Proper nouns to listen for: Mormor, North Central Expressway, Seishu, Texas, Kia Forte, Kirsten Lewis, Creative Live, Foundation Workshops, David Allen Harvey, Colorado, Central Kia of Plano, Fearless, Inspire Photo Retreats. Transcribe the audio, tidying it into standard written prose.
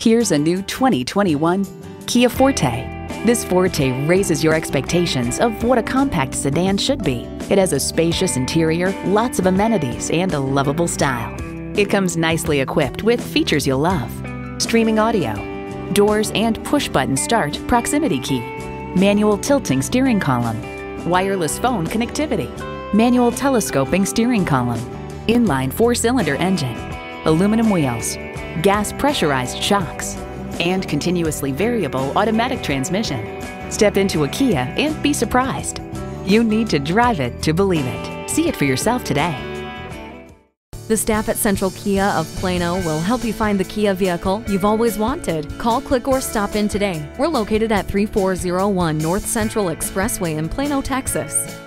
Here's a new 2021 Kia Forte. This Forte raises your expectations of what a compact sedan should be. It has a spacious interior, lots of amenities, and a lovable style. It comes nicely equipped with features you'll love: streaming audio, doors and push-button start proximity key, manual tilting steering column, wireless phone connectivity, manual telescoping steering column, inline four-cylinder engine, aluminum wheels, gas pressurized shocks, and continuously variable automatic transmission. Step into a Kia and be surprised. You need to drive it to believe it. See it for yourself today. The staff at Central Kia of Plano will help you find the Kia vehicle you've always wanted. Call, click, or stop in today. We're located at 3401 North Central Expressway in Plano, Texas.